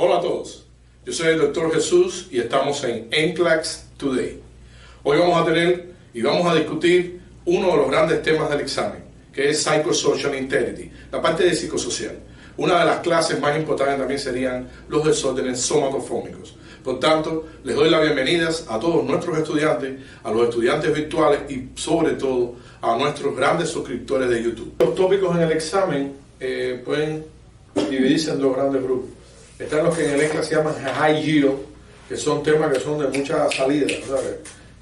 Hola a todos, yo soy el Dr. Jesús y estamos en NCLEX Today. Hoy vamos a tener y vamos a discutir uno de los grandes temas del examen, que es Psychosocial Integrity, la parte de psicosocial. Una de las clases más importantes también serían los desórdenes somatofóbicos. Por tanto, les doy las bienvenidas a todos nuestros estudiantes, a los estudiantes virtuales y sobre todo a nuestros grandes suscriptores de YouTube. Los tópicos en el examen pueden dividirse en dos grandes grupos. Están los que en el NCLEX se llaman high yield, que son temas que son de mucha salida, ¿sabes?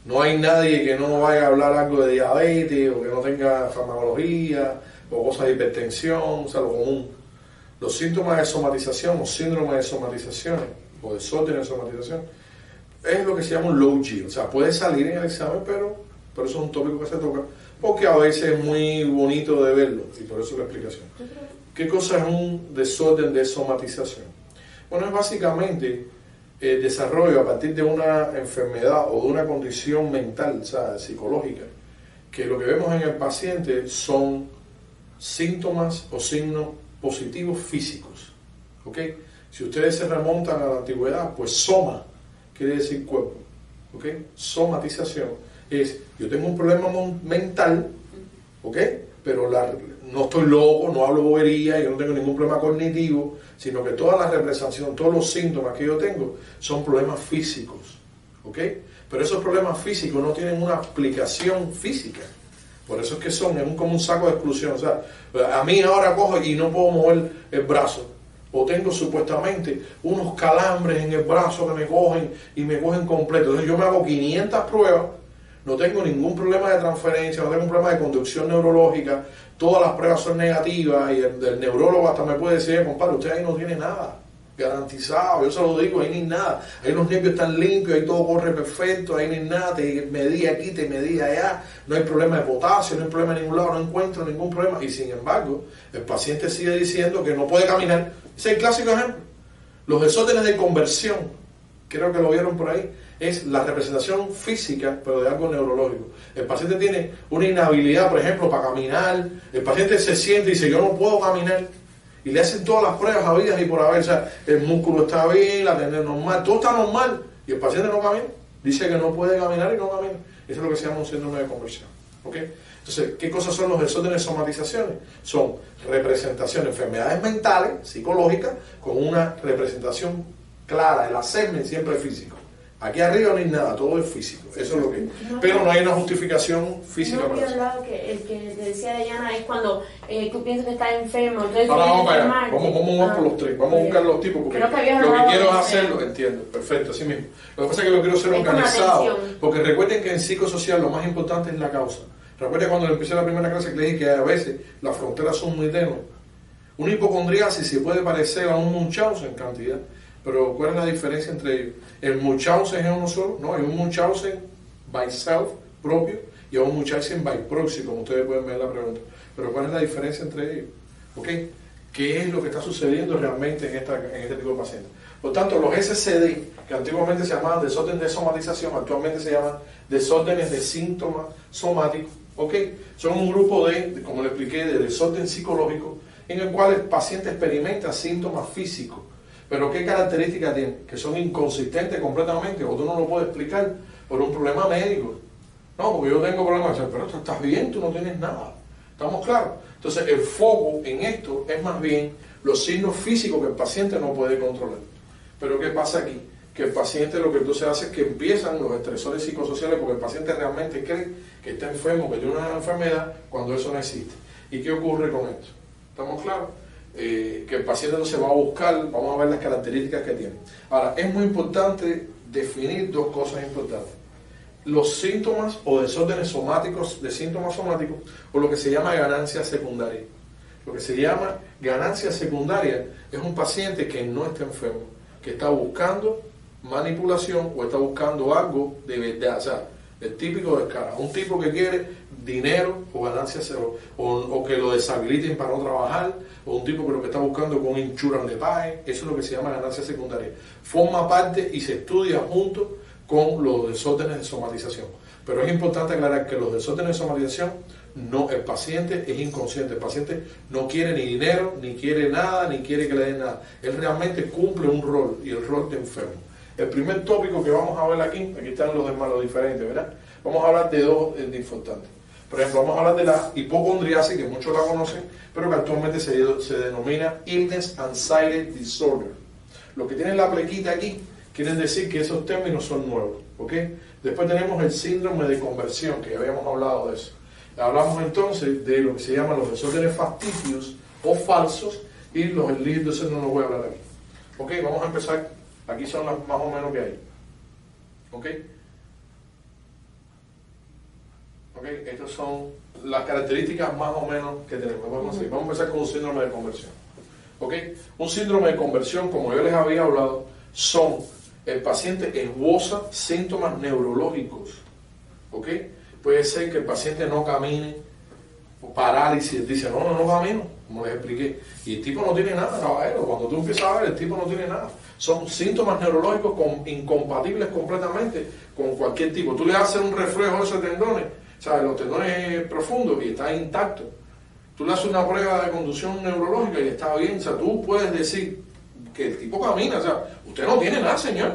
No hay nadie que no vaya a hablar algo de diabetes o que no tenga farmacología o cosas de hipertensión, o sea, lo común. Los síntomas de somatización o síndromes de somatización o desórdenes de somatización es lo que se llama un low yield. O sea, puede salir en el examen, pero eso es un tópico que se toca porque a veces es muy bonito de verlo y por eso la explicación. ¿Qué cosa es un desorden de somatización? Bueno, es básicamente el desarrollo a partir de una enfermedad o de una condición mental, o sea, psicológica, que lo que vemos en el paciente son síntomas o signos positivos físicos, ¿ok? Si ustedes se remontan a la antigüedad, pues soma quiere decir cuerpo, ¿ok? Somatización es, yo tengo un problema mental, ¿ok? Pero no estoy loco, no hablo bobería, yo no tengo ningún problema cognitivo, sino que toda la representación, todos los síntomas que yo tengo son problemas físicos, ¿ok? Pero esos problemas físicos no tienen una aplicación física. Por eso es que son, es como un saco de exclusión. O sea, a mí ahora cojo y no puedo mover el brazo. O tengo supuestamente unos calambres en el brazo que me cogen y me cogen completo. Entonces yo me hago 500 pruebas, no tengo ningún problema de transferencia, no tengo un problema de conducción neurológica, todas las pruebas son negativas y el neurólogo hasta me puede decir, compadre, usted ahí no tiene nada garantizado, yo se lo digo, ahí no hay nada, ahí los nervios están limpios, ahí todo corre perfecto, ahí no hay nada, te medí aquí, te medí allá, no hay problema de potasio, no hay problema de ningún lado, no encuentro ningún problema, y sin embargo, el paciente sigue diciendo que no puede caminar. Ese es el clásico ejemplo. Los desórdenes de conversión, creo que lo vieron por ahí, es la representación física, pero de algo neurológico. El paciente tiene una inhabilidad, por ejemplo, para caminar, el paciente se siente y dice, yo no puedo caminar, y le hacen todas las pruebas habidas y por haber, o sea, el músculo está bien, la tendón normal, todo está normal, y el paciente no camina, dice que no puede caminar y no camina. Eso es lo que se llama un síndrome de conversión, ¿ok? Entonces, ¿qué cosas son los desórdenes de somatizaciones? Son representaciones, enfermedades mentales, psicológicas, con una representación clara, el acermen siempre es físico. Aquí arriba no hay nada, todo es físico, eso es lo que es. Pero no hay una justificación física. No había hablado que el que te decía Dayana es cuando tú piensas que estás enfermo. Entonces vamos por los tres, vamos a buscar los tipos, porque lo que quiero es hacerlo, entiendo, perfecto, así mismo. Lo que pasa es que lo quiero hacer organizado, porque recuerden que en psicosocial lo más importante es la causa. Recuerden cuando empecé la primera clase que les dije que a veces las fronteras son muy tenues. Una hipocondriasis se puede parecer a un Munchausen en cantidad. Pero ¿cuál es la diferencia entre ellos? El Munchausen es uno solo, no, hay un Munchausen by self propio y hay un Munchausen by proxy, como ustedes pueden ver en la pregunta. Pero ¿cuál es la diferencia entre ellos? ¿Ok? ¿Qué es lo que está sucediendo realmente en este tipo de pacientes? Por tanto, los SCD, que antiguamente se llamaban desórdenes de somatización, actualmente se llaman desórdenes de síntomas somáticos, ¿ok? Son un grupo de, como le expliqué, de desorden psicológico en el cual el paciente experimenta síntomas físicos. Pero ¿qué características tienen? Que son inconsistentes completamente, o tú no lo puedes explicar por un problema médico. No, porque yo tengo problemas, pero tú estás bien, tú no tienes nada. ¿Estamos claros? Entonces el foco en esto es más bien los signos físicos que el paciente no puede controlar. Pero ¿qué pasa aquí? Que el paciente lo que entonces hace es que empiezan los estresores psicosociales porque el paciente realmente cree que está enfermo, que tiene una enfermedad, cuando eso no existe. ¿Y qué ocurre con esto? ¿Estamos claros? Que el paciente no se va a buscar, vamos a ver las características que tiene. Ahora, es muy importante definir dos cosas importantes. Los síntomas o desórdenes somáticos, de síntomas somáticos, o lo que se llama ganancia secundaria. Lo que se llama ganancia secundaria es un paciente que no está enfermo, que está buscando manipulación o está buscando algo de verdad, o sea, el típico descarado, un tipo que quiere dinero o ganancias o que lo deshabiliten para no trabajar, o un tipo que lo que está buscando con insurance de paje, eso es lo que se llama ganancia secundaria. Forma parte y se estudia junto con los desórdenes de somatización. Pero es importante aclarar que los desórdenes de somatización, no, el paciente es inconsciente, el paciente no quiere ni dinero, ni quiere nada, ni quiere que le den nada. Él realmente cumple un rol, y el rol de enfermo. El primer tópico que vamos a ver aquí, aquí están los demás, los diferentes, ¿verdad? Vamos a hablar de dos importantes. Por ejemplo, vamos a hablar de la hipocondriasis, que muchos la conocen, pero que actualmente se denomina Illness and Silent Disorder. Los que tienen la plequita aquí quieren decir que esos términos son nuevos, ¿ok? Después tenemos el síndrome de conversión, que ya habíamos hablado de eso. Hablamos entonces de lo que se llaman los desórdenes facticios o falsos, y los enlidos no los voy a hablar aquí. Ok, vamos a empezar. Aquí son las más o menos que hay. Ok. Ok, estas son las características más o menos que tenemos. Vamos a empezar con un síndrome de conversión. Ok, un síndrome de conversión, como yo les había hablado, son el paciente esboza síntomas neurológicos. Ok. Puede ser que el paciente no camine, o parálisis, dice, no camino, como les expliqué. Y el tipo no tiene nada, caballero. Cuando tú empiezas a ver, el tipo no tiene nada. Son síntomas neurológicos incompatibles completamente con cualquier tipo. Tú le haces un reflejo a esos tendones, ¿sabes? Los tendones profundos, y está intacto. Tú le haces una prueba de conducción neurológica y está bien. O sea, tú puedes decir que el tipo camina, o sea, usted no tiene nada, señor.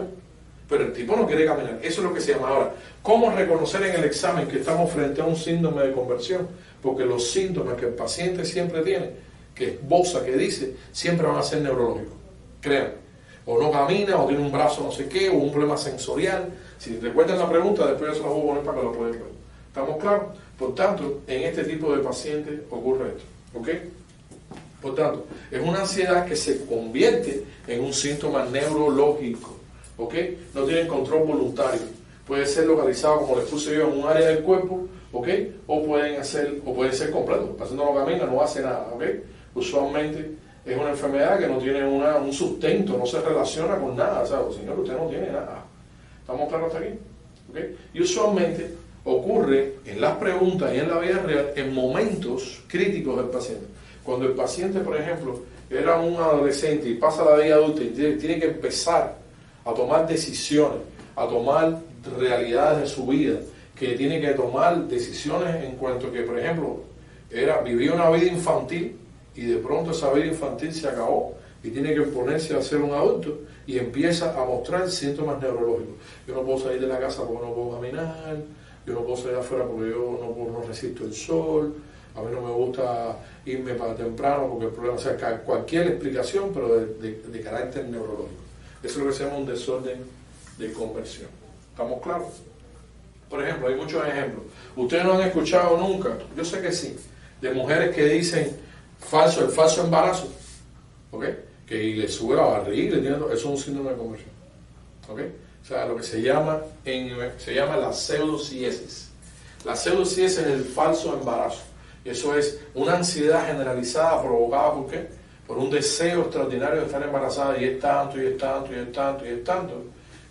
Pero el tipo no quiere caminar. Eso es lo que se llama ahora. ¿Cómo reconocer en el examen que estamos frente a un síndrome de conversión? Porque los síntomas que el paciente siempre tiene, que esboza, que dice, siempre van a ser neurológicos. Créanme. O no camina, o tiene un brazo no sé qué, o un problema sensorial. Si recuerdan la pregunta, después yo se la voy a poner para que lo puedan ver. ¿Estamos claros? Por tanto, en este tipo de pacientes ocurre esto. ¿Ok? Por tanto, es una ansiedad que se convierte en un síntoma neurológico. ¿Ok? No tienen control voluntario. Puede ser localizado, como les puse yo, en un área del cuerpo, ¿ok? O puede ser completo. El paciente no camina, no hace nada, ¿ok? Usualmente es una enfermedad que no tiene un sustento, no se relaciona con nada, ¿sabes? Señor, usted no tiene nada. ¿Estamos claros hasta aquí? ¿Ok? Y usualmente ocurre en las preguntas y en la vida real en momentos críticos del paciente. Cuando el paciente, por ejemplo, era un adolescente y pasa la vida adulta y tiene que empezar a tomar decisiones, a tomar realidades de su vida, que tiene que tomar decisiones en cuanto a que, por ejemplo, vivía una vida infantil y de pronto esa vida infantil se acabó y tiene que ponerse a ser un adulto y empieza a mostrar síntomas neurológicos. Yo no puedo salir de la casa porque no puedo caminar, yo no puedo salir afuera porque yo no resisto el sol, a mí no me gusta irme para temprano porque el problema, o sea, cualquier explicación, pero de carácter neurológico. Eso es lo que se llama un desorden de conversión. ¿Estamos claros? Por ejemplo, hay muchos ejemplos. Ustedes no han escuchado nunca, yo sé que sí, de mujeres que dicen el falso embarazo, ¿ok? Que le sube la barriga, eso es un síndrome de conversión, ¿ok? O sea, lo que se llama la pseudociesis. La pseudociesis es el falso embarazo. Eso es una ansiedad generalizada provocada, ¿por qué? Por un deseo extraordinario de estar embarazada, y es tanto, y es tanto, y es tanto, y es tanto,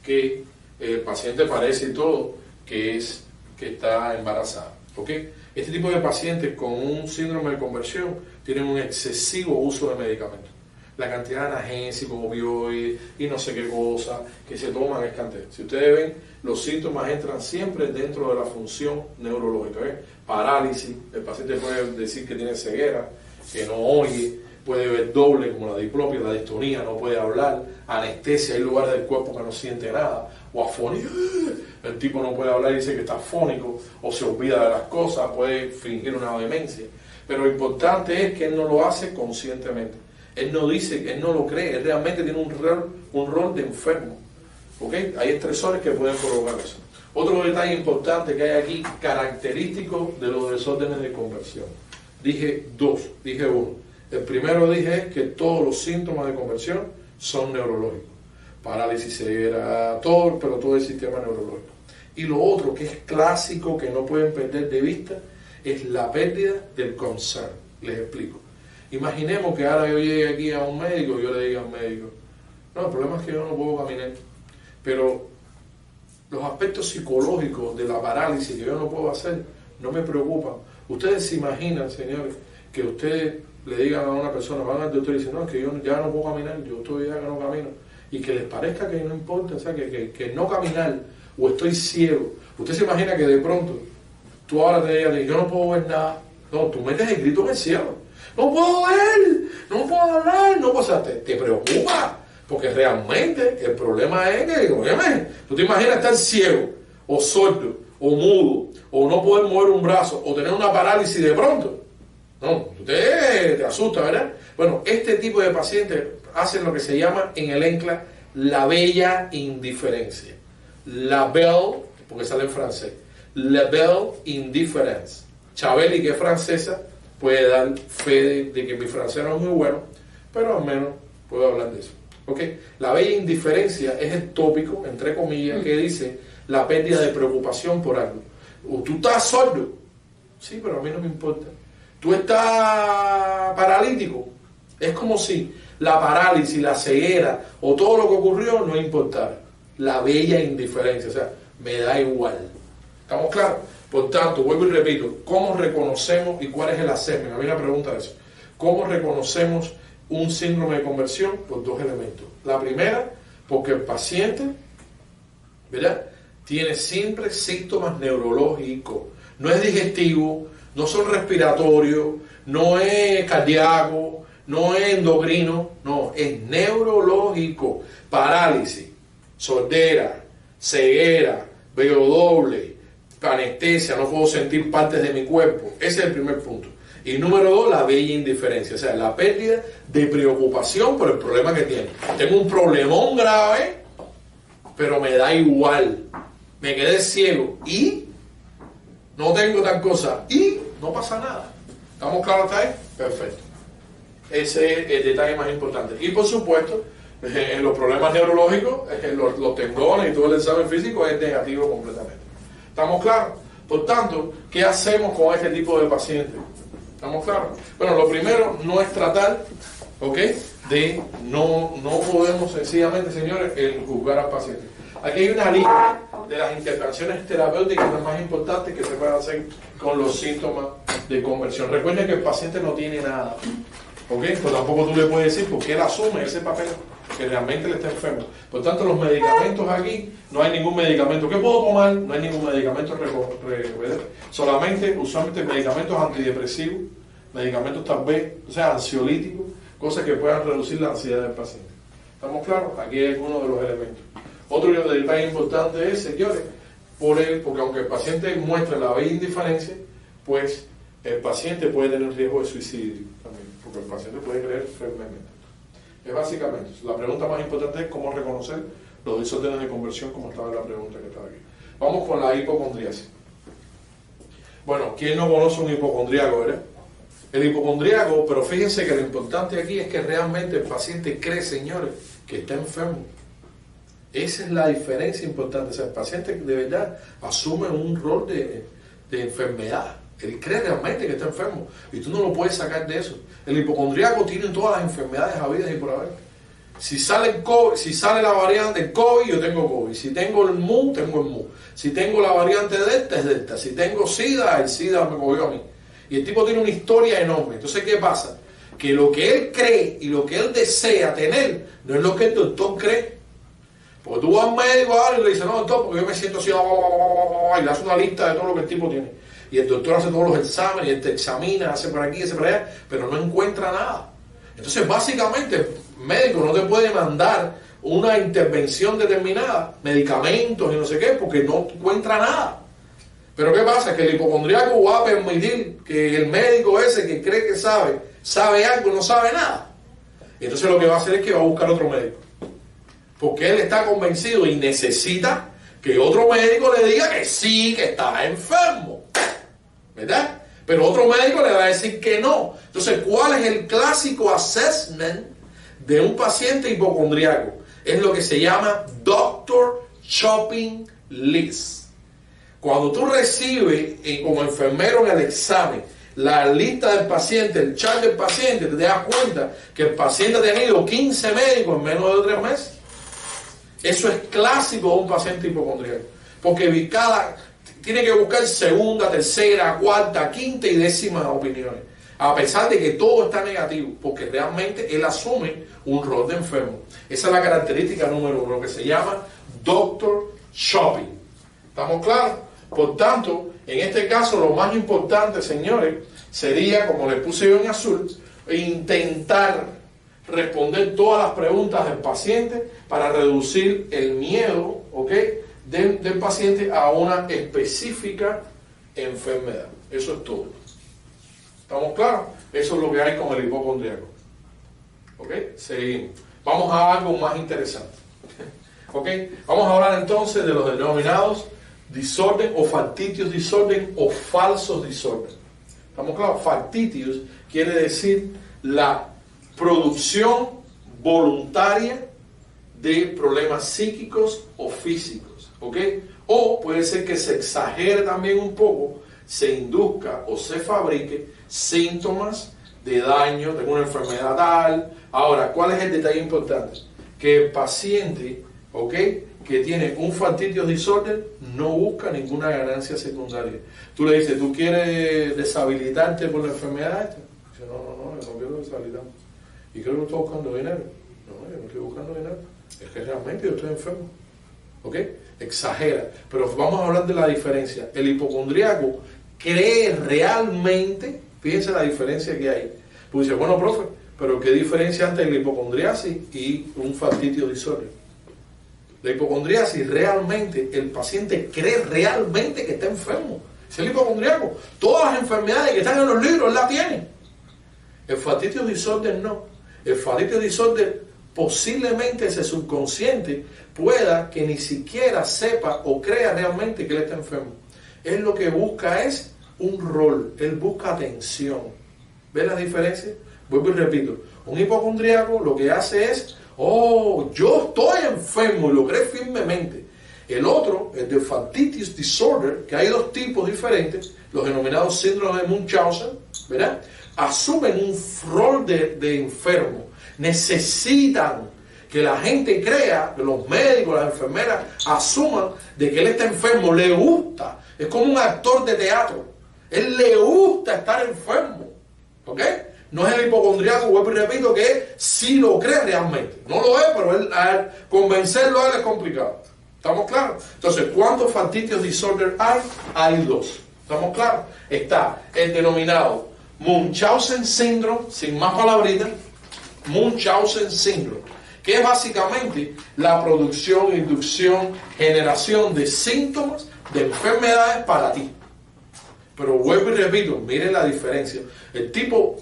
que el paciente parece y todo que está embarazada. ¿Ok? Este tipo de pacientes con un síndrome de conversión tienen un excesivo uso de medicamentos. La cantidad de analgésicos, opioides y no sé qué cosa que se toman es cantidad. Si ustedes ven, los síntomas entran siempre dentro de la función neurológica. ¿Eh? Parálisis, el paciente puede decir que tiene ceguera, que no oye, puede ver doble como la diplopia, la distonía, no puede hablar, anestesia, hay lugares del cuerpo que no siente nada, o afonía, el tipo no puede hablar y dice que está afónico, o se olvida de las cosas, puede fingir una demencia. Pero lo importante es que él no lo hace conscientemente, él no dice, él no lo cree, él realmente tiene un rol de enfermo. ¿Ok? Hay estresores que pueden provocar eso. Otro detalle importante que hay aquí, característico de los desórdenes de conversión. Dije dos, dije uno. El primero dije es que todos los síntomas de conversión son neurológicos. Parálisis, ceguera, todo, pero todo el sistema neurológico. Y lo otro que es clásico, que no pueden perder de vista, es la pérdida del concern. Les explico. Imaginemos que ahora yo llegue aquí a un médico y yo le diga al médico, no, el problema es que yo no puedo caminar. Pero los aspectos psicológicos de la parálisis que yo no puedo hacer, no me preocupan. Ustedes se imaginan, señores, que ustedes le digan a una persona, van al doctor y dicen, no, es que yo ya no puedo caminar, yo todavía no camino. y que les parezca que no importa, o sea, que no caminar, o estoy ciego. Usted se imagina que de pronto tú ahora te digas, yo no puedo ver nada. No, tú metes el grito en el cielo. No puedo ver, no puedo hablar, no, o sea, te preocupa, porque realmente el problema es que, óyeme, tú te imaginas estar ciego, o sordo, o mudo, o no poder mover un brazo, o tener una parálisis de pronto. No, usted te asusta, ¿verdad? Bueno, este tipo de pacientes hacen lo que se llama en el NCLEX la bella indiferencia. La belle, porque sale en francés, la belle indifférence. Chabeli, que es francesa, puede dar fe de que mi francés no es muy bueno, pero al menos puedo hablar de eso. ¿Ok? La bella indiferencia es el tópico, entre comillas, que dice la pérdida de preocupación por algo. O tú estás sordo. Sí, pero a mí no me importa. Tú estás paralítico. Es como si la parálisis, la ceguera o todo lo que ocurrió no importara. La bella indiferencia, o sea, me da igual. ¿Estamos claros? Por tanto, vuelvo y repito, ¿cómo reconocemos y cuál es el asemen? Había una pregunta de eso. ¿Cómo reconocemos un síndrome de conversión? Por dos elementos. La primera, porque el paciente, ¿verdad?, tiene siempre síntomas neurológicos. No es digestivo, no son respiratorios, no es cardíaco, no es endocrino, no, es neurológico. Parálisis, sordera, ceguera, veo doble, anestesia, no puedo sentir partes de mi cuerpo. Ese es el primer punto. Y número dos, la bella indiferencia, o sea, la pérdida de preocupación por el problema que tiene. Tengo un problemón grave, pero me da igual. Me quedé ciego y no tengo tal cosa y no pasa nada. ¿Estamos claros hasta ahí? Perfecto. Ese es el detalle más importante. Y por supuesto, en los problemas neurológicos, los temblores y todo el examen físico es negativo completamente. ¿Estamos claros? Por tanto, ¿qué hacemos con este tipo de pacientes? ¿Estamos claros? Bueno, lo primero no es tratar, ¿ok? De no podemos sencillamente, señores, juzgar al paciente. Aquí hay una lista de las intervenciones terapéuticas las más importantes que se pueden hacer con los síntomas de conversión. Recuerden que el paciente no tiene nada, ¿ok? Pues tampoco tú le puedes decir porque él asume ese papel, que realmente le está enfermo. Por tanto, los medicamentos aquí, no hay ningún medicamento que puedo tomar, no hay ningún medicamento solamente, usualmente medicamentos antidepresivos, medicamentos tal vez, o sea, ansiolíticos, cosas que puedan reducir la ansiedad del paciente. ¿Estamos claros? Aquí es uno de los elementos. Otro detalle importante es, señores, porque aunque el paciente muestra la bella indiferencia, pues el paciente puede tener riesgo de suicidio también, porque el paciente puede creer firmemente. Es básicamente, la pregunta más importante es cómo reconocer los desórdenes de conversión, como estaba en la pregunta que estaba aquí. Vamos con la hipocondriasis. Bueno, ¿quién no conoce un hipocondriaco, verdad? El hipocondriaco, pero fíjense que lo importante aquí es que realmente el paciente cree, señores, que está enfermo. Esa es la diferencia importante. O sea, el paciente de verdad asume un rol de enfermedad. Él cree realmente que está enfermo y tú no lo puedes sacar de eso. El hipocondriaco tiene todas las enfermedades habidas y por haber. Si sale la variante del COVID, yo tengo COVID. Si tengo el MU, tengo el MU. Si tengo la variante delta, es delta. Si tengo SIDA, el SIDA me cogió a mí. Y el tipo tiene una historia enorme. Entonces, ¿qué pasa? Que lo que él cree y lo que él desea tener no es lo que el doctor cree. Porque tú vas al médico ahora y le dices, no, doctor, porque yo me siento así, y le hace una lista de todo lo que el tipo tiene. Y el doctor hace todos los exámenes, y él te examina, hace por aquí, hace por allá, pero no encuentra nada. Entonces, básicamente, el médico no te puede mandar una intervención determinada, medicamentos y no sé qué, porque no encuentra nada. Pero ¿qué pasa? Que el hipocondriaco va a permitir que el médico ese que cree que sabe algo, no sabe nada. Entonces lo que va a hacer es que va a buscar otro médico. Porque él está convencido y necesita que otro médico le diga que sí, que está enfermo. ¿Verdad? Pero otro médico le va a decir que no. Entonces, ¿cuál es el clásico assessment de un paciente hipocondriaco? Es lo que se llama Doctor Shopping List. Cuando tú recibes como enfermero en el examen la lista del paciente, el chart del paciente, te das cuenta que el paciente ha tenido 15 médicos en menos de 3 meses. Eso es clásico de un paciente hipocondriaco. Porque cada... tiene que buscar segunda, tercera, cuarta, quinta y décima opiniones. a pesar de que todo está negativo, porque realmente él asume un rol de enfermo. Esa es la característica número uno, que se llama Doctor Shopping. ¿Estamos claros? Por tanto, en este caso lo más importante, señores, sería, como les puse yo en azul, intentar responder todas las preguntas del paciente para reducir el miedo, ¿ok?, del paciente a una específica enfermedad. Eso es todo. ¿Estamos claros? Eso es lo que hay con el hipocondriaco. ¿Ok? Seguimos. Vamos a algo más interesante. ¿Ok? Vamos a hablar entonces de los denominados desorden o factitious desorden o falsos desorden. ¿Estamos claros? Factitious quiere decir la producción voluntaria de problemas psíquicos o físicos. ¿Ok? O puede ser que se exagere también un poco, se induzca o se fabrique síntomas de daño, de una enfermedad tal. Ahora, ¿cuál es el detalle importante? Que el paciente, ¿ok?, que tiene un factitious disorder no busca ninguna ganancia secundaria. Tú le dices, ¿tú quieres deshabilitarte por la enfermedad esta? Dice, no, yo no quiero deshabilitarme. ¿Y qué es lo que estoy buscando? ¿Dinero? No, yo no estoy buscando dinero. Es que realmente yo estoy enfermo. ¿Ok? Exagera. Pero vamos a hablar de la diferencia. El hipocondriaco cree realmente, fíjense la diferencia que hay. Pues dice, bueno, profe, pero ¿qué diferencia entre la hipocondriasis y un factitious disorder? La hipocondriasis, realmente el paciente cree realmente que está enfermo. Es el hipocondriaco. Todas las enfermedades que están en los libros él las tiene. El factitious disorder no. El factitious disorder posiblemente ese subconsciente pueda que ni siquiera sepa o crea realmente que él está enfermo. Él lo que busca es un rol. Él busca atención. ¿Ven las diferencias? Vuelvo y repito. Un hipocondriaco lo que hace es: oh, yo estoy enfermo, y lo cree firmemente. El otro, el de factitious disorder, que hay dos tipos diferentes, los denominados síndromes de Munchausen, ¿verdad?, asumen un rol de enfermo. Necesitan que la gente crea, que los médicos, las enfermeras, asuman de que él está enfermo. Le gusta. Es como un actor de teatro. Él le gusta estar enfermo. ¿Ok? No es el hipocondriaco, vuelvo y repito, que sí lo cree realmente. No lo es, pero él, convencerlo a él es complicado. ¿Estamos claros? Entonces, ¿cuántos factitious disorder hay? Hay dos. ¿Estamos claros? Está el denominado Munchausen syndrome, sin más palabritas, Munchausen syndrome, que es básicamente la producción, inducción, generación de síntomas de enfermedades para ti. Pero vuelvo y repito, miren la diferencia. El tipo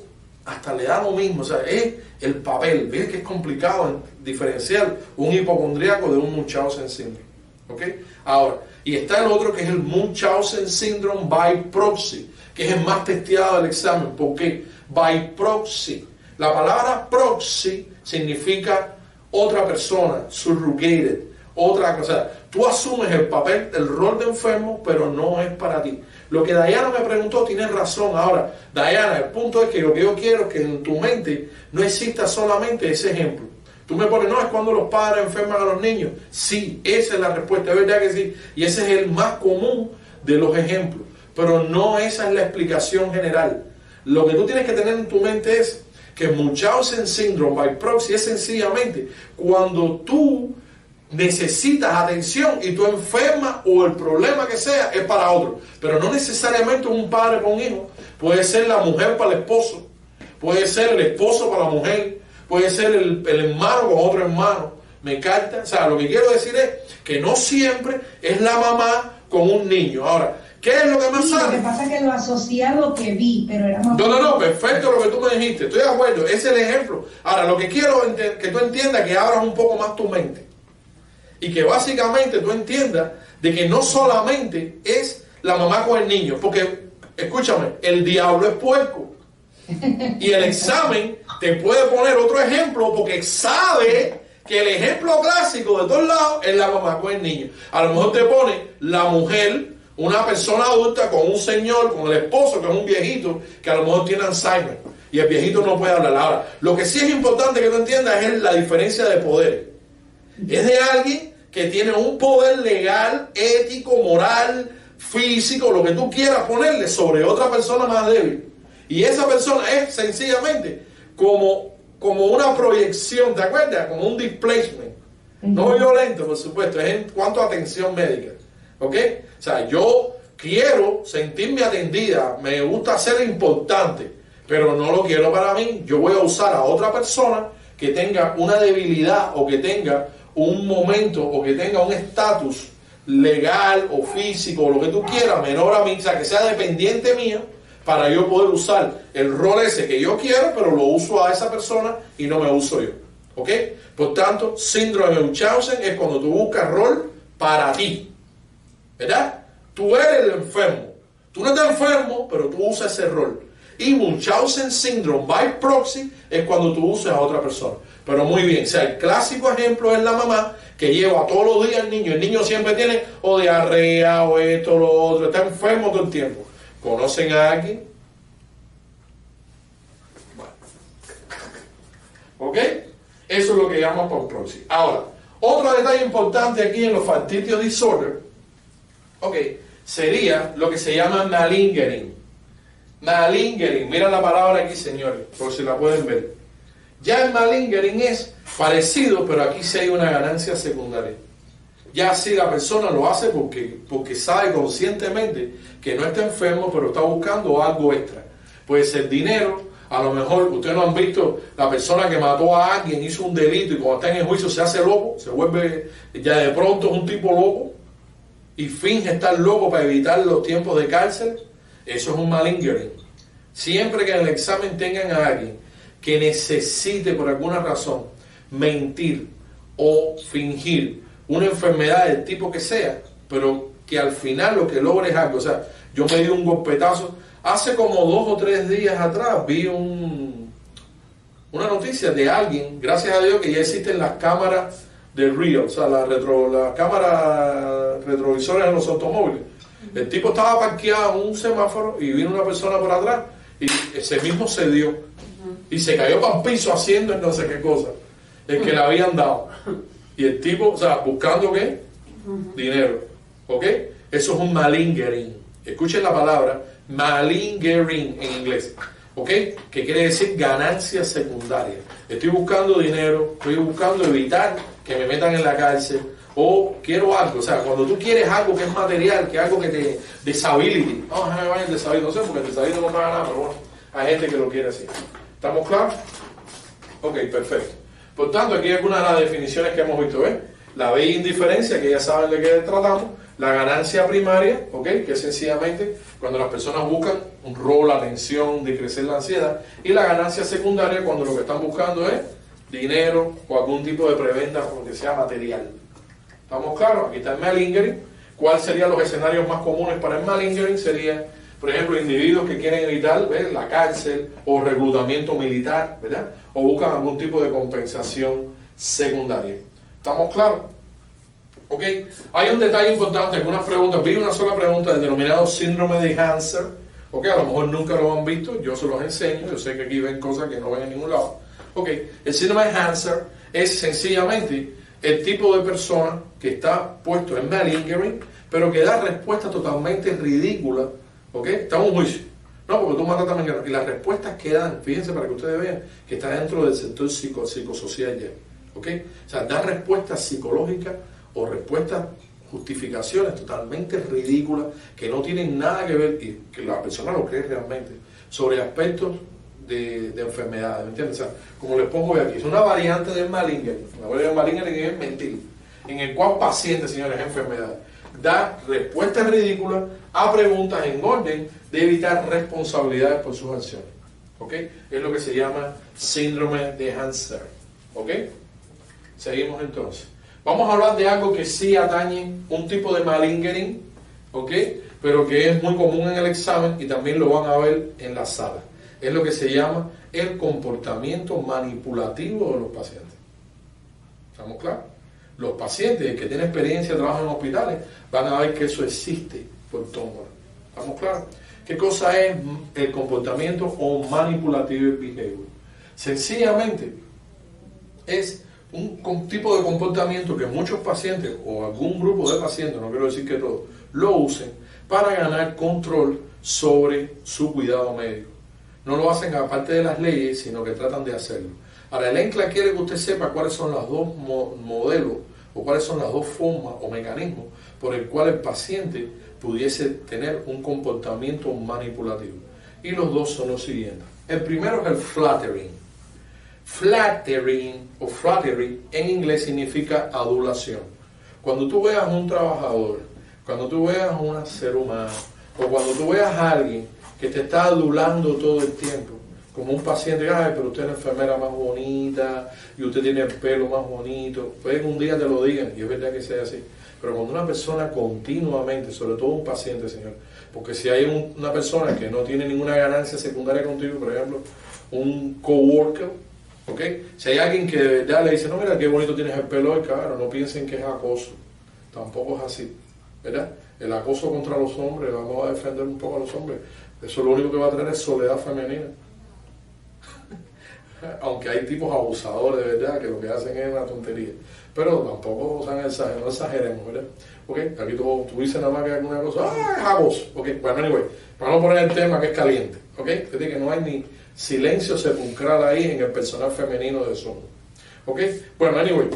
hasta le da lo mismo, o sea, es el papel. Ven que es complicado diferenciar un hipocondriaco de un Munchausen syndrome. ¿Ok? Ahora, y está el otro que es el Munchausen syndrome by proxy, que es el más testeado del examen. ¿Por qué? By proxy. La palabra proxy significa otra persona, surrogated, otra cosa. O sea, tú asumes el papel, el rol de enfermo, pero no es para ti. Lo que Dayana me preguntó, tienes razón. Ahora, Dayana, el punto es que lo que yo quiero es que en tu mente no exista solamente ese ejemplo. Tú me pones, no, es cuando los padres enferman a los niños. Sí, esa es la respuesta, es verdad que sí. Y ese es el más común de los ejemplos. Pero no esa es la explicación general. Lo que tú tienes que tener en tu mente es que Munchausen syndrome by proxy es sencillamente cuando tú necesitas atención y tú enfermas o el problema que sea es para otro. Pero no necesariamente un padre con hijo. Puede ser la mujer para el esposo. Puede ser el esposo para la mujer. Puede ser el hermano con otro hermano. ¿Me encanta? O sea, lo que quiero decir es que no siempre es la mamá con un niño. Ahora, ¿qué es lo que más sale? Lo que pasa es que lo asocié a lo que vi, pero era más... No, perfecto lo que tú me dijiste. Estoy de acuerdo, ese es el ejemplo. Ahora, lo que quiero que tú entiendas es que abras un poco más tu mente. Y que básicamente tú entiendas de que no solamente es la mamá con el niño. Porque, escúchame, el diablo es puerco. Y el examen te puede poner otro ejemplo porque sabe que el ejemplo clásico de todos lados es la mamá con el niño. A lo mejor te pone la mujer, una persona adulta con un señor, con el esposo, que es un viejito, que a lo mejor tiene Alzheimer. Y el viejito no puede hablar. Ahora, lo que sí es importante que tú entiendas es la diferencia de poder. Es de alguien que tiene un poder legal, ético, moral, físico, lo que tú quieras ponerle sobre otra persona más débil. Y esa persona es sencillamente como una proyección, ¿te acuerdas? Como un displacement. No violento, por supuesto, es en cuanto a atención médica. ¿Ok? O sea, yo quiero sentirme atendida, me gusta ser importante, pero no lo quiero para mí. Yo voy a usar a otra persona que tenga una debilidad o que tenga un momento o que tenga un estatus legal o físico o lo que tú quieras, menor a mí, o sea, que sea dependiente mía, para yo poder usar el rol ese que yo quiero, pero lo uso a esa persona y no me uso yo. ¿Ok? Por tanto, síndrome de Munchausen es cuando tú buscas rol para ti. ¿Verdad? Tú eres el enfermo. Tú no estás enfermo, pero tú usas ese rol. Y Munchausen Syndrome by proxy es cuando tú usas a otra persona. Pero muy bien, o sea, el clásico ejemplo es la mamá que lleva todos los días al niño. El niño siempre tiene o diarrea o esto o lo otro. Está enfermo todo el tiempo. ¿Conocen a alguien? Bueno. ¿Ok? Eso es lo que llamamos por proxy. Ahora, otro detalle importante aquí en los factitious disorders, ok, sería lo que se llama malingering. Malingering, mira la palabra aquí, señores, por si la pueden ver. Ya el malingering es parecido, pero aquí sí hay una ganancia secundaria. Ya si la persona lo hace porque sabe conscientemente que no está enfermo, pero está buscando algo extra. Puede ser dinero, a lo mejor ustedes no han visto la persona que mató a alguien, hizo un delito y cuando está en el juicio se hace loco, se vuelve, ya de pronto es un tipo loco y finge estar loco para evitar los tiempos de cárcel. Eso es un malingering. Siempre que en el examen tengan a alguien que necesite por alguna razón mentir o fingir una enfermedad del tipo que sea, pero que al final lo que logra es algo. O sea, yo me di un golpetazo. Hace como 2 o 3 días atrás vi una noticia de alguien, gracias a Dios que ya existen las cámaras de rear, o sea, las cámaras retrovisoras en los automóviles. El tipo estaba parqueado en un semáforo y vino una persona por atrás y ese mismo se dio y se cayó para el piso haciendo no sé qué cosa, el que le habían dado. Y el tipo, o sea, buscando ¿qué? Dinero. ¿Ok? Eso es un malingering. Escuchen la palabra malingering en inglés. ¿Ok? Que quiere decir ganancia secundaria. Estoy buscando dinero, estoy buscando evitar que me metan en la cárcel o quiero algo. O sea, cuando tú quieres algo que es material, que algo que te disability. No, déjame vaya el disability. No sé, porque el disability no paga nada, pero bueno, hay gente que lo quiere así. ¿Estamos claros? Ok, perfecto. Por tanto, aquí hay algunas de las definiciones que hemos visto, ¿eh? La B indiferencia, que ya saben de qué tratamos. La ganancia primaria, ¿ok? Que es sencillamente cuando las personas buscan un rol, atención, decrecer la ansiedad. Y la ganancia secundaria, cuando lo que están buscando es dinero o algún tipo de prebenda, aunque sea material. ¿Estamos claros? Aquí está el malingering. ¿Cuáles serían los escenarios más comunes para el malingering? Sería, por ejemplo, individuos que quieren evitar, ¿ves?, la cárcel o reclutamiento militar, ¿verdad? O buscan algún tipo de compensación secundaria. ¿Estamos claros? ¿Ok? Hay un detalle importante, algunas preguntas. Vi una sola pregunta del denominado síndrome de Ganser. ¿Ok? A lo mejor nunca lo han visto, yo se los enseño. Yo sé que aquí ven cosas que no ven en ningún lado. ¿Ok? El síndrome de Ganser es sencillamente el tipo de persona que está puesto en malingering, pero que da respuestas totalmente ridículas. ¿Ok? Está en un juicio. No, porque tú mataste a Mengano. Y las respuestas que dan, fíjense para que ustedes vean, que está dentro del sector psicosocial ya. ¿Ok? O sea, dan respuestas psicológicas o respuestas, justificaciones totalmente ridículas, que no tienen nada que ver y que la persona lo cree realmente, sobre aspectos de enfermedades, ¿me entiendes? O sea, como les pongo aquí, es una variante del malingering. La variante del malingering es mentir, en el cual pacientes, señores, enfermedades, da respuestas ridículas a preguntas en orden de evitar responsabilidades por sus acciones. ¿Ok? Es lo que se llama síndrome de Ganser. ¿Ok? Seguimos entonces. Vamos a hablar de algo que sí atañe un tipo de malingering, ¿ok? Pero que es muy común en el examen y también lo van a ver en la sala. Es lo que se llama el comportamiento manipulativo de los pacientes. ¿Estamos claros? Los pacientes que tienen experiencia de trabajo en hospitales van a ver que eso existe por tómbola. ¿Estamos claros? ¿Qué cosa es el comportamiento o manipulative behavior? Sencillamente es un tipo de comportamiento que muchos pacientes o algún grupo de pacientes, no quiero decir que todos, lo usen para ganar control sobre su cuidado médico. No lo hacen aparte de las leyes, sino que tratan de hacerlo. Ahora, el NCLEX quiere que usted sepa cuáles son los dos modelos o cuáles son las dos formas o mecanismos por el cual el paciente pudiese tener un comportamiento manipulativo. Y los dos son los siguientes. El primero es el flattering. Flattering o flattery en inglés significa adulación. Cuando tú veas a un trabajador, cuando tú veas a un ser humano, o cuando tú veas a alguien que te está adulando todo el tiempo, como un paciente, ay, pero usted es la enfermera más bonita, y usted tiene el pelo más bonito, puede que un día te lo digan, y es verdad que sea así, pero cuando una persona continuamente, sobre todo un paciente, señor, porque si hay una persona que no tiene ninguna ganancia secundaria contigo, por ejemplo, un coworker, ¿ok? Si hay alguien que de verdad le dice, no, mira, qué bonito tienes el pelo hoy, cabrón, no piensen que es acoso, tampoco es así, ¿verdad? El acoso contra los hombres, vamos a defender un poco a los hombres, eso lo único que va a traer es soledad femenina. Aunque hay tipos abusadores de verdad, que lo que hacen es una tontería. Pero tampoco, o sea, no exageremos, ¿verdad? Ok, aquí tú dices nada más que alguna cosa, ¡ah, es abuso! Ok, bueno, anyway, vamos a poner el tema que es caliente, ok. Fíjate que no hay ni silencio sepulcral ahí en el personal femenino de Zoom. Ok, bueno, anyway,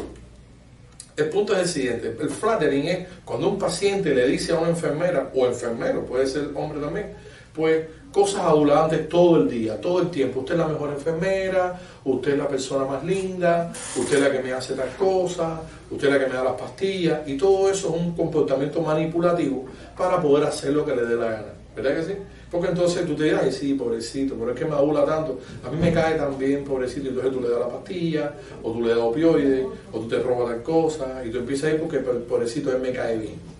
el punto es el siguiente. El flattering es cuando un paciente le dice a una enfermera, o enfermero, puede ser hombre también, pues cosas adulantes todo el día, todo el tiempo. Usted es la mejor enfermera, usted es la persona más linda, usted es la que me hace tal cosa, usted es la que me da las pastillas, y todo eso es un comportamiento manipulativo para poder hacer lo que le dé la gana. ¿Verdad que sí? Porque entonces tú te dirás, ay sí, pobrecito, pero es que me adula tanto, a mí me cae tan bien, pobrecito, y entonces tú le das la pastilla, o tú le das opioides, o tú te robas tal cosa, y tú empiezas ahí porque pobrecito, él me cae bien.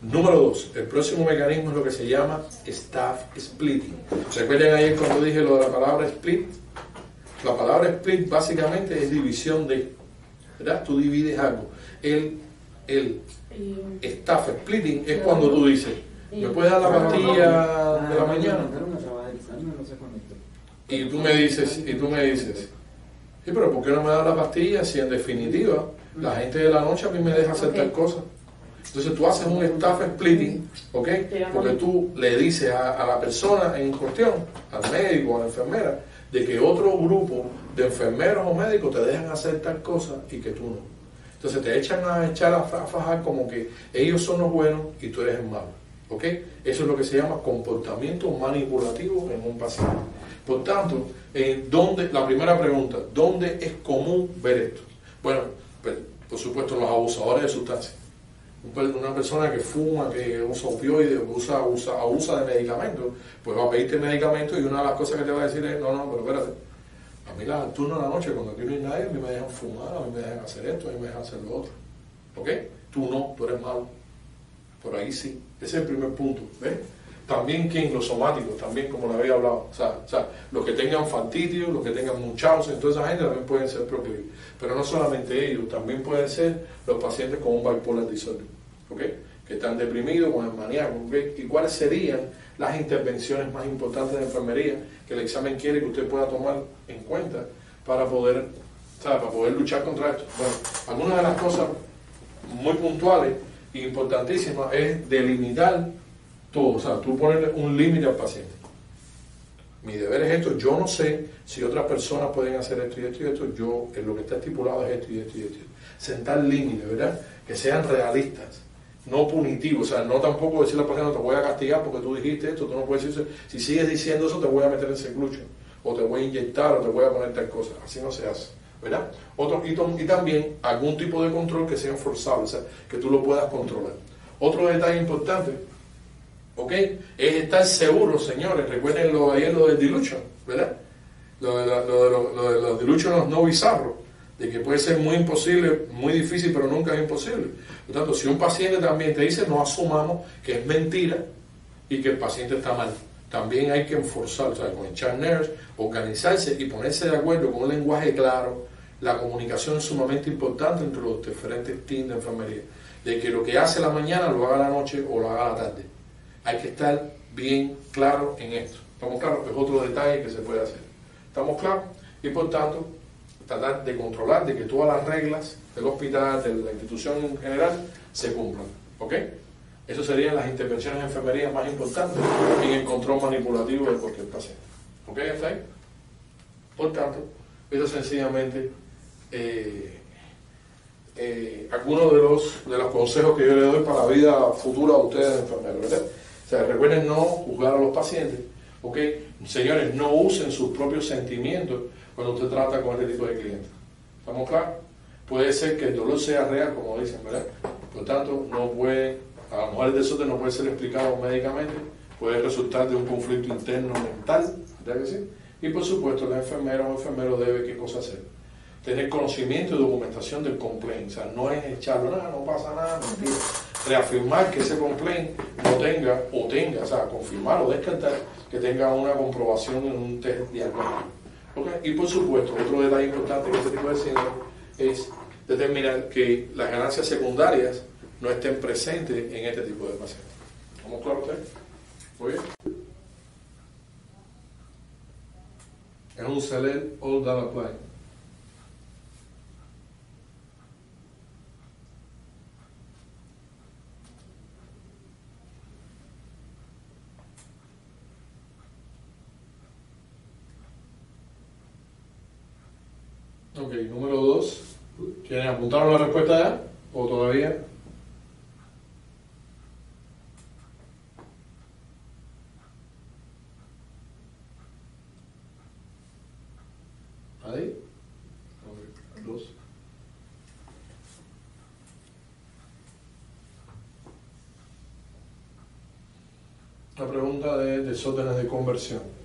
Número 2, el próximo mecanismo es lo que se llama staff splitting. ¿Se acuerdan ayer cuando dije lo de la palabra split? La palabra split básicamente es división de, ¿verdad? Tú divides algo. El staff splitting es cuando tú dices, ¿me puedes dar la pastilla de la mañana? Y tú me dices, sí, pero ¿por qué no me das la pastilla si en definitiva la gente de la noche a mí me deja hacer tal cosa? Entonces tú haces un staff splitting, ¿ok? Porque tú le dices a la persona en cuestión, al médico, a la enfermera, de que otro grupo de enfermeros o médicos te dejan hacer tal cosa y que tú no. Entonces te echan a echar a fajar como que ellos son los buenos y tú eres el malo, ¿ok? Eso es lo que se llama comportamiento manipulativo en un paciente. Por tanto, la primera pregunta, ¿dónde es común ver esto? Bueno, por supuesto, los abusadores de sustancias. Una persona que fuma, que usa opioides, que abusa de medicamentos, pues va a pedirte medicamentos y una de las cosas que te va a decir es, no, no, pero espérate, a mí el turno de la noche, cuando aquí no hay nadie, a mí me dejan fumar, a mí me dejan hacer esto, a mí me dejan hacer lo otro. ¿Ok? Tú no, tú eres malo. Por ahí sí. Ese es el primer punto. ¿Ves? También que en los somáticos, también como le había hablado. O sea, los que tengan fantitio, los que tengan Munchausen, toda esa gente también pueden ser proclives. Pero no solamente ellos, también pueden ser los pacientes con un bipolar disorder, ¿ok? Que están deprimidos, con el maníaco, ¿ok? ¿Y cuáles serían las intervenciones más importantes de enfermería que el examen quiere que usted pueda tomar en cuenta para poder, ¿sabe? Para poder luchar contra esto? Bueno, algunas de las cosas muy puntuales e importantísimas es delimitar todo, o sea, tú ponerle un límite al paciente. Mi deber es esto, yo no sé si otras personas pueden hacer esto y esto y esto, yo, en lo que está estipulado es esto y esto y esto. Sentar límites, ¿verdad? Que sean realistas, no punitivos, o sea, no tampoco decirle al paciente, te voy a castigar porque tú dijiste esto, tú no puedes decir eso, si sigues diciendo eso te voy a meter en seclucho, o te voy a inyectar, o te voy a poner tal cosa, así no se hace, ¿verdad? Y también algún tipo de control que sea forzable, o sea, que tú lo puedas controlar. Otro detalle importante, ¿ok? Es estar seguro, señores. Recuerden ayer lo del dilution, ¿verdad? Lo de los dilutions no bizarros, de que puede ser muy imposible, muy difícil, pero nunca es imposible. Por tanto, si un paciente también te dice, no asumamos que es mentira y que el paciente está mal. También hay que enforzar, o sea, con echar nerds, organizarse y ponerse de acuerdo con un lenguaje claro. La comunicación es sumamente importante entre los diferentes teams de enfermería. De que lo que hace la mañana lo haga la noche o lo haga la tarde. Hay que estar bien claro en esto. ¿Estamos claros? Es otro detalle que se puede hacer. ¿Estamos claros? Y por tanto, tratar de controlar de que todas las reglas del hospital, de la institución en general, se cumplan. ¿Ok? Esas serían las intervenciones de enfermería más importantes en el control manipulativo de cualquier paciente. ¿Ok? ¿Hasta ahí? Por tanto, esto sencillamente algunos de los consejos que yo le doy para la vida futura a ustedes de enfermeros, ¿verdad? O sea, recuerden no juzgar a los pacientes, ¿ok? Señores, no usen sus propios sentimientos cuando usted trata con este tipo de clientes. ¿Estamos claros? Puede ser que el dolor sea real, como dicen, ¿verdad? Por tanto, no puede, a lo mejor el desorden no puede ser explicado médicamente, puede resultar de un conflicto interno mental, ¿verdad que sí? Y por supuesto, la enfermera o el enfermero debe, ¿qué cosa hacer? Tener conocimiento y documentación del complaint, o sea, no es echarlo, nada, no pasa nada, mentira. Reafirmar que ese complaint no tenga, o tenga, o sea, confirmar o descartar que tenga una comprobación en un test diagnóstico. ¿Okay? Y por supuesto, otro detalle importante en este tipo de síndrome es determinar que las ganancias secundarias no estén presentes en este tipo de pacientes. ¿Estamos claros ustedes? Muy bien. Es un select all that apply. Ok, número 2. ¿Quiénes apuntaron la respuesta ya? ¿O todavía? ¿Ahí? Ok, 2. La pregunta de desórdenes de conversión.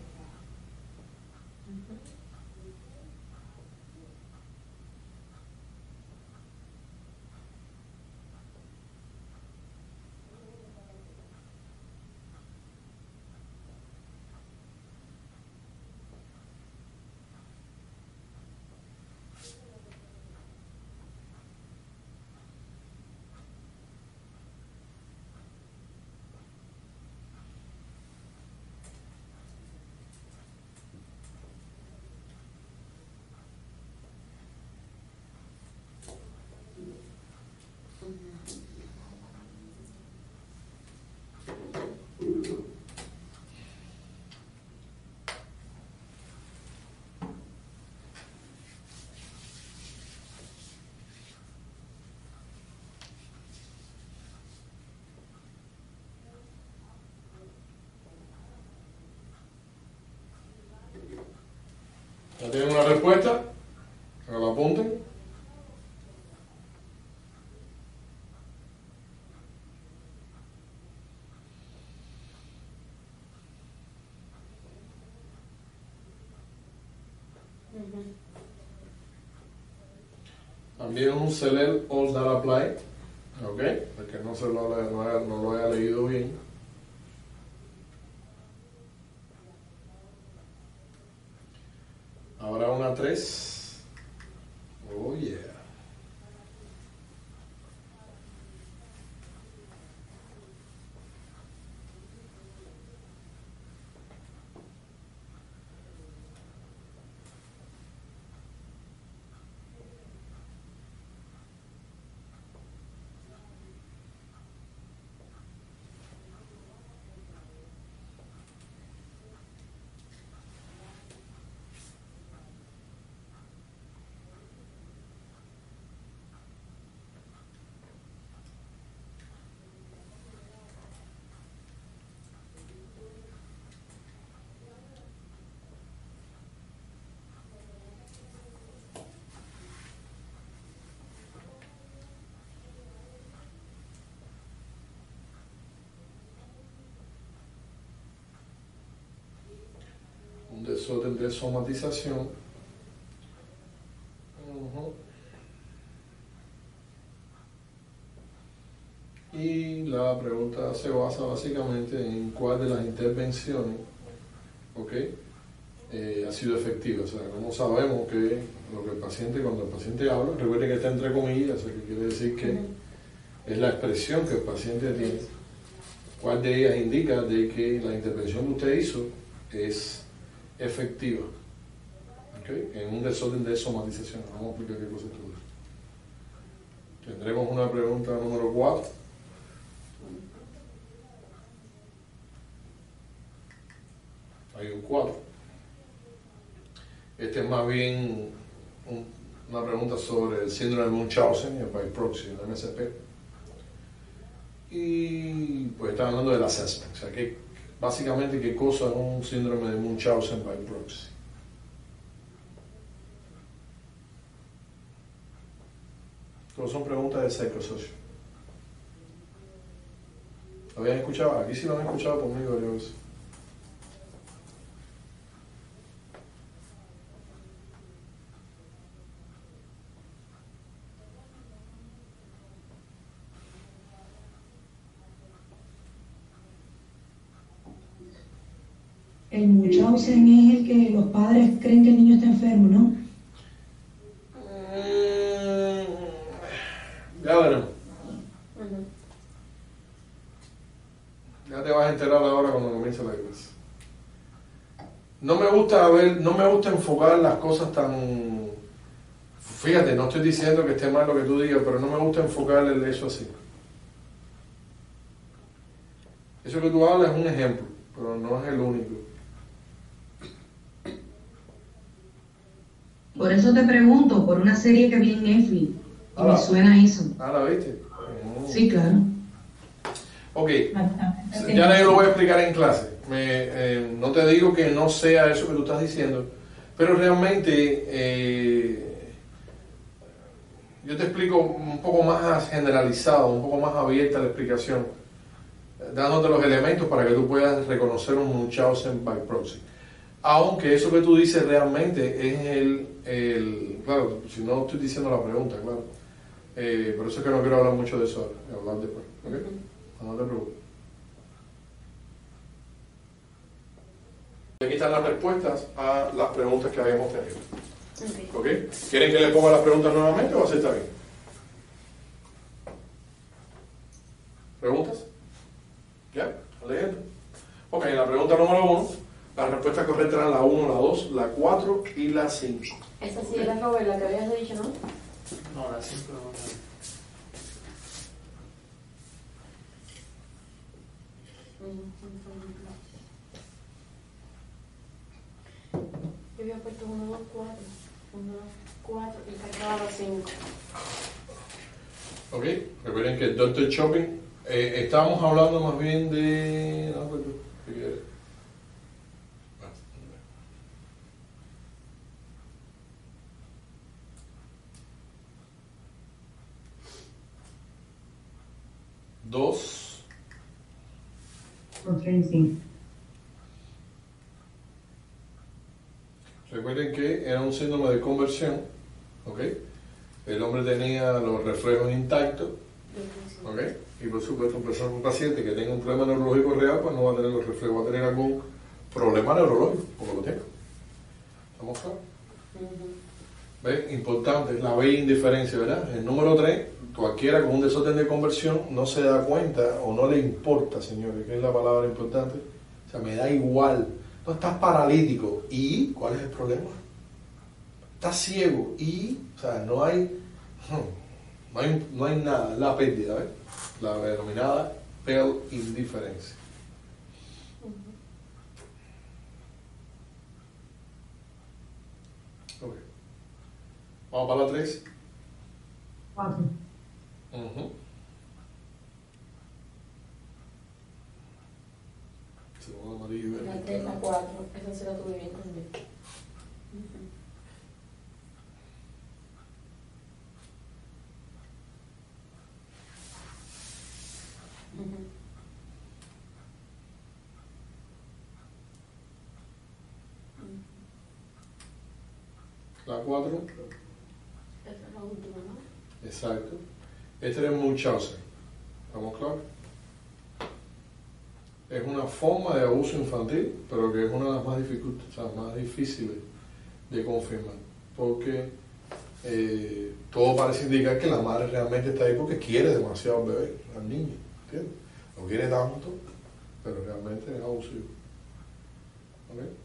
¿Ya tienen una respuesta? Que la apunten. También un select all that apply. Ok, porque no lo haya leído bien. Ahora una 3. Oh yeah. Desorden de somatización. Y la pregunta se basa básicamente en cuál de las intervenciones, ¿okay? Ha sido efectiva. O sea, como sabemos que lo que el paciente, cuando el paciente habla, recuerden que está entre comillas, o sea, que quiere decir que es la expresión que el paciente tiene, cuál de ellas indica de que la intervención que usted hizo es efectiva, ¿okay? En un desorden de somatización. Vamos a explicar qué cosa estudia. Tendremos una pregunta número 4. Hay un 4. que es más bien una pregunta sobre el síndrome de Munchausen by proxy, el MSP. Y pues están hablando del assessment, o sea, que básicamente qué cosa es un síndrome de Munchausen by proxy. Pero son preguntas de Psychosocial. ¿Lo habían escuchado? Aquí sí lo han escuchado conmigo varias veces. El Munchausen es el que los padres creen que el niño está enfermo, ¿no? Ya veremos. Ya te vas a enterar ahora cuando comience la clase. No me gusta enfocar las cosas tan... Fíjate, no estoy diciendo que esté mal lo que tú digas, pero no me gusta enfocar el hecho así. Eso que tú hablas es un ejemplo, pero no es el único. Por eso te pregunto, por una serie que vi en Netflix. Ah, me suena eso. Ah, ¿la viste? Oh. Sí, claro. Ok, ya yo lo voy a explicar en clase. No te digo que no sea eso que tú estás diciendo, pero realmente yo te explico un poco más generalizado, un poco más abierta la explicación, dándote los elementos para que tú puedas reconocer un Munchausen by proxy. Aunque eso que tú dices realmente es claro, si no estoy diciendo la pregunta, claro. Por eso es que no quiero hablar mucho de eso ahora, voy a hablar después, ¿ok? No te preocupes. Aquí están las respuestas a las preguntas que habíamos tenido. Okay. ¿Okay? ¿Quieren que les ponga las preguntas nuevamente o así está bien? ¿Preguntas? ¿Ya? Leyendo. Ok, en la pregunta número 1, las respuestas correctas eran la 1, la 2, la 4 y la 5. Esa sí era la que habías dicho, ¿no? No, la 5 no. Yo había puesto 1, 2, 4, 1, 2, 4 y sacaba los 5. Ok, recuerden que el Dr. Shopping, estábamos hablando más bien de... No, pues, ¿qué quieres? Dos. Recuerden que era un síndrome de conversión, ¿okay? El hombre tenía los reflejos intactos, ¿okay? Y por supuesto un paciente que tenga un problema neurológico real, pues no va a tener los reflejos, va a tener algún problema neurológico, como lo tenga. ¿Estamos claros? ¿Ves? Importante, la B indiferencia, ¿verdad? El número 3, cualquiera con un desorden de conversión no se da cuenta o no le importa, señores, que es la palabra importante. O sea, me da igual. No, estás paralítico. ¿Y cuál es el problema? Estás ciego. ¿Y? O sea, no hay nada. La pérdida, ¿ves? La denominada pale indiferencia. Vamos para la 3. 4. La 3, la 4. Esa se la tuve bien también. La 4. Exacto. Este era Munchausen. ¿Estamos claros? Es una forma de abuso infantil, pero que es una de las más dificultades, o sea, más difíciles de confirmar. Porque todo parece indicar que la madre realmente está ahí porque quiere demasiado al bebé, al niño. ¿Entiendes? Lo quiere tanto, pero realmente es abusivo. ¿Okay?